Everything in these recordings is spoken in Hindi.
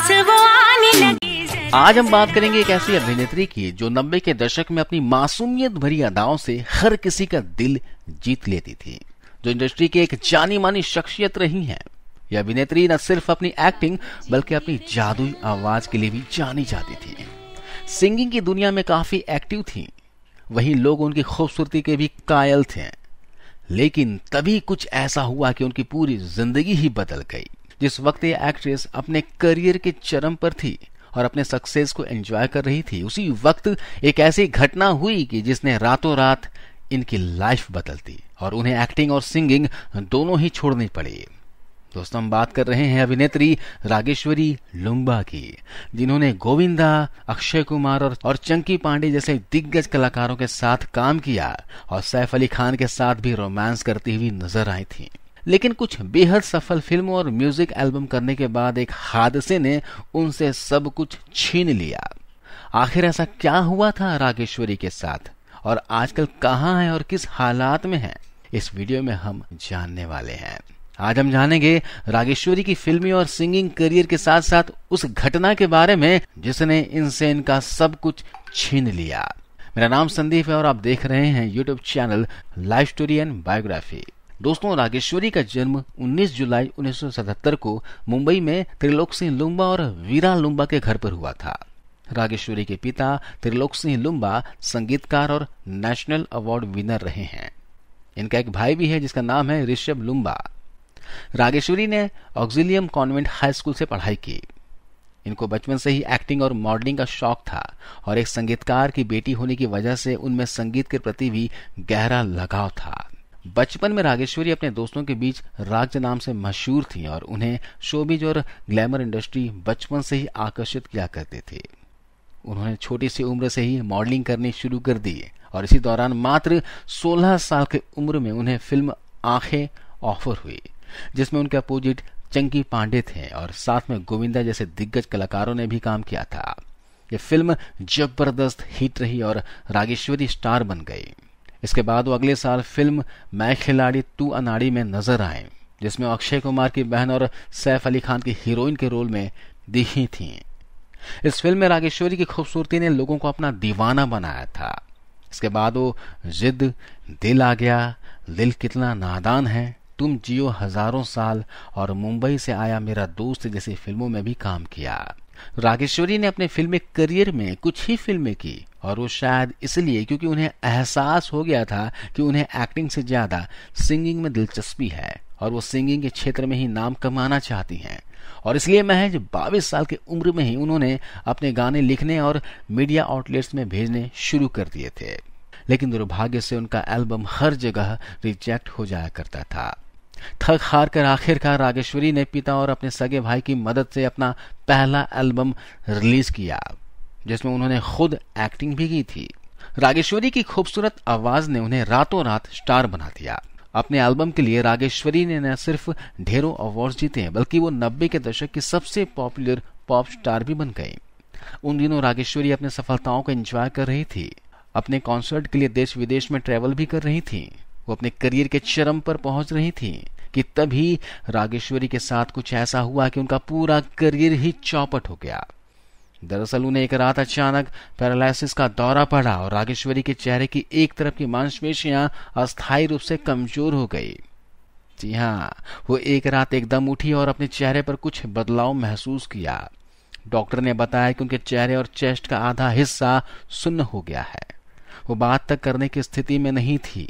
पास वो आने लगी। आज हम बात करेंगे एक ऐसी अभिनेत्री की जो 90 के दशक में अपनी मासूमियत भरी अदाओं से हर किसी का दिल जीत लेती थी, जो इंडस्ट्री की एक जानी मानी शख्सियत रही हैं। यह अभिनेत्री न सिर्फ अपनी एक्टिंग बल्कि अपनी जादुई आवाज के लिए भी जानी जाती थी। सिंगिंग की दुनिया में काफी एक्टिव थी, वहीं लोग उनकी खूबसूरती के भी कायल थे। लेकिन तभी कुछ ऐसा हुआ कि उनकी पूरी जिंदगी ही बदल गई। जिस वक्त ये एक्ट्रेस अपने करियर के चरम पर थी और अपने सक्सेस को एंजॉय कर रही थी, उसी वक्त एक ऐसी घटना हुई कि जिसने रातों रात इनकी लाइफ बदल दी और उन्हें एक्टिंग और सिंगिंग दोनों ही छोड़नी पड़ी। दोस्तों, हम बात कर रहे हैं अभिनेत्री रागेश्वरी लूम्बा की, जिन्होंने गोविंदा, अक्षय कुमार और चंकी पांडे जैसे दिग्गज कलाकारों के साथ काम किया और सैफ अली खान के साथ भी रोमांस करती हुई नजर आई थी। लेकिन कुछ बेहद सफल फिल्मों और म्यूजिक एल्बम करने के बाद एक हादसे ने उनसे सब कुछ छीन लिया। आखिर ऐसा क्या हुआ था रागेश्वरी के साथ और आजकल कहाँ है और किस हालात में है, इस वीडियो में हम जानने वाले हैं। आज हम जानेंगे रागेश्वरी की फिल्मी और सिंगिंग करियर के साथ साथ उस घटना के बारे में जिसने इनसे इनका सब कुछ छीन लिया। मेरा नाम संदीप है और आप देख रहे हैं YouTube channel life story and biography. दोस्तों, रागेश्वरी का जन्म 19 जुलाई 1977 को मुंबई में त्रिलोक सिंह लूम्बा और वीरा लूम्बा के घर पर हुआ था। रागेश्वरी के पिता त्रिलोक सिंह लूम्बा संगीतकार और नेशनल अवार्ड विनर रहे हैं। इनका एक भाई भी है जिसका नाम है ऋषभ लूम्बा। रागेश्वरी ने ऑक्सिलियम कॉन्वेंट हाई स्कूल से पढ़ाई की। इनको बचपन से ही एक्टिंग और मॉडलिंग का शौक था और एक संगीतकार की बेटी होने की वजह से उनमें संगीत के प्रति भी गहरा लगाव था। बचपन में रागेश्वरी अपने दोस्तों के बीच राग नाम से मशहूर थी और उन्हें शोबिज और ग्लैमर इंडस्ट्री बचपन से ही आकर्षित किया करते थे। उन्होंने छोटी सी उम्र से ही मॉडलिंग करनी शुरू कर दी और इसी दौरान मात्र 16 साल की उम्र में उन्हें फिल्म आंखें ऑफर हुई, जिसमें उनके अपोजिट चंकी पांडे थे और साथ में गोविंदा जैसे दिग्गज कलाकारों ने भी काम किया था। ये फिल्म जबरदस्त हिट रही और रागेश्वरी स्टार बन गई। इसके बाद वो अगले साल फिल्म मैं खिलाड़ी तू अनाड़ी में नजर आए, जिसमें अक्षय कुमार की बहन और सैफ अली खान की हीरोइन के रोल में दिखी थी। इस फिल्म में रागेश्वरी की खूबसूरती ने लोगों को अपना दीवाना बनाया था। इसके बाद वो जिद, दिल आ गया, दिल कितना नादान है, तुम जियो हजारों साल और मुंबई से आया मेरा दोस्त जैसी फिल्मों में भी काम किया। रागेश्वरी ने अपने फिल्मी करियर में कुछ ही फिल्में की और वो शायद इसलिए क्योंकि उन्हें एहसास हो गया था कि उन्हें एक्टिंग से ज्यादा सिंगिंग में दिलचस्पी है और वो सिंगिंग के क्षेत्र में ही नाम कमाना चाहती हैं। और इसलिए महज 22 साल की उम्र में ही उन्होंने अपने गाने लिखने और मीडिया आउटलेट्स में भेजने शुरू कर दिए थे। लेकिन दुर्भाग्य से उनका एल्बम हर जगह रिजेक्ट हो जाया करता था। थक हार कर आखिरकार रागेश्वरी ने पिता और अपने सगे भाई की मदद से अपना पहला एल्बम रिलीज किया, जिसमें उन्होंने खुद एक्टिंग भी की थी। रागेश्वरी की खूबसूरत आवाज ने उन्हें रातों रात स्टार बना दिया। अपने एल्बम के लिए रागेश्वरी ने न सिर्फ ढेरों अवार्ड जीते बल्कि वो 90 के दशक की सबसे पॉपुलर पॉप स्टार भी बन गई। उन दिनों रागेश्वरी अपनी सफलताओं को एंजॉय कर रही थी, अपने कॉन्सर्ट के लिए देश विदेश में ट्रेवल भी कर रही थी। वो अपने करियर के चरम पर पहुंच रही थी कि तभी रागेश्वरी के साथ कुछ ऐसा हुआ कि उनका पूरा करियर ही चौपट हो गया। दरअसल उन्हें एक रात अचानक पैरालिसिस का दौरा पड़ा और रागेश्वरी के चेहरे की एक तरफ की मांसपेशियां अस्थायी रूप से कमजोर हो गई। जी हाँ, वो एक रात एकदम उठी और अपने चेहरे पर कुछ बदलाव महसूस किया। डॉक्टर ने बताया कि उनके चेहरे और चेस्ट का आधा हिस्सा सुन्न हो गया है। वो बात तक करने की स्थिति में नहीं थी।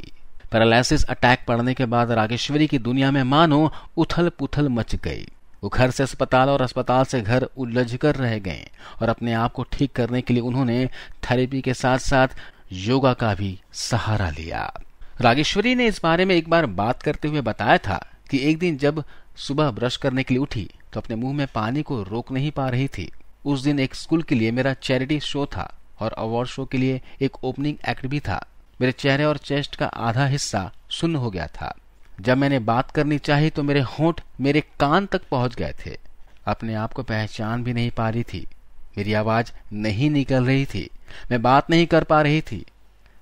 पैरालिसिस अटैक पड़ने के बाद रागेश्वरी की दुनिया में मानो उथल पुथल मच गई। वो घर से अस्पताल और अस्पताल से घर उलझ कर रह गए और अपने आप को ठीक करने के लिए उन्होंने थेरेपी के साथ साथ योगा का भी सहारा लिया। रागेश्वरी ने इस बारे में एक बार बात करते हुए बताया था कि एक दिन जब सुबह ब्रश करने के लिए उठी तो अपने मुंह में पानी को रोक नहीं पा रही थी। उस दिन एक स्कूल के लिए मेरा चैरिटी शो था और अवार्ड शो के लिए एक ओपनिंग एक्ट भी था। मेरे चेहरे और चेस्ट का आधा हिस्सा सुन्न हो गया था। जब मैंने बात करनी चाहिए तो मेरे होंठ मेरे कान तक पहुंच गए थे। अपने आप को पहचान भी नहीं पा रही थी। मेरी आवाज नहीं निकल रही थी। मैं बात नहीं कर पा रही थी।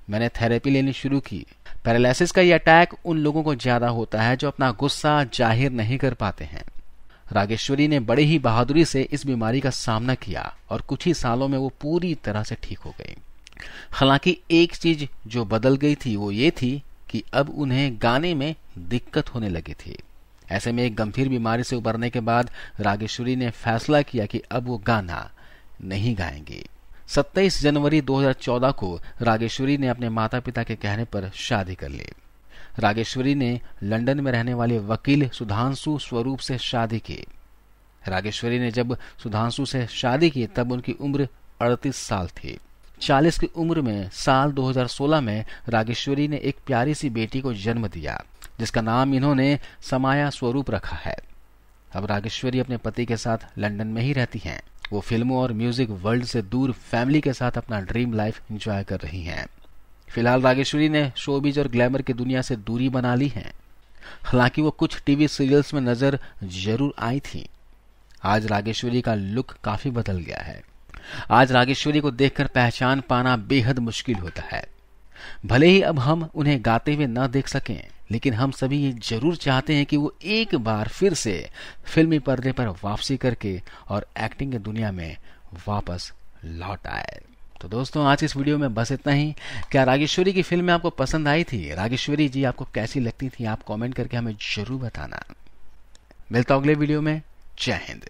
मैंने थेरेपी लेनी शुरू की। पैरालिसिस का यह अटैक उन लोगों को ज्यादा होता है जो अपना गुस्सा जाहिर नहीं कर पाते हैं। रागेश्वरी ने बड़े ही बहादुरी से इस बीमारी का सामना किया और कुछ ही सालों में वो पूरी तरह से ठीक हो गई। हालांकि एक चीज जो बदल गई थी वो ये थी कि अब उन्हें गाने में दिक्कत होने लगी थी। ऐसे में एक गंभीर बीमारी से उबरने के बाद रागेश्वरी ने फैसला किया कि अब वो गाना नहीं गाएंगी। 27 जनवरी 2014 को रागेश्वरी ने अपने माता पिता के कहने पर शादी कर ली। रागेश्वरी ने लंदन में रहने वाले वकील सुधांशु स्वरूप से शादी की। रागेश्वरी ने जब सुधांशु से शादी की तब उनकी उम्र 38 साल थी। 40 की उम्र में साल 2016 में रागेश्वरी ने एक प्यारी सी बेटी को जन्म दिया जिसका नाम इन्होंने समाया स्वरूप रखा है। अब रागेश्वरी अपने पति के साथ लंदन में ही रहती हैं। वो फिल्मों और म्यूजिक वर्ल्ड से दूर फैमिली के साथ अपना ड्रीम लाइफ एंजॉय कर रही हैं। फिलहाल रागेश्वरी ने शोबिज और ग्लैमर की दुनिया से दूरी बना ली है। हालांकि वो कुछ टीवी सीरियल्स में नजर जरूर आई थी। आज रागेश्वरी का लुक काफी बदल गया है। आज रागेश्वरी को देखकर पहचान पाना बेहद मुश्किल होता है। भले ही अब हम उन्हें गाते हुए ना देख सकें, लेकिन हम सभी ये जरूर चाहते हैं कि वो एक बार फिर से फिल्मी पर्दे पर वापसी करके और एक्टिंग की दुनिया में वापस लौट आए। तो दोस्तों, आज इस वीडियो में बस इतना ही। क्या रागेश्वरी की फिल्में आपको पसंद आई थी? रागेश्वरी जी आपको कैसी लगती थी? आप कमेंट करके हमें जरूर बताना। मिलता हूं अगले वीडियो में। जय हिंद।